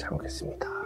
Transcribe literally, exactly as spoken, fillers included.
잘 먹겠습니다.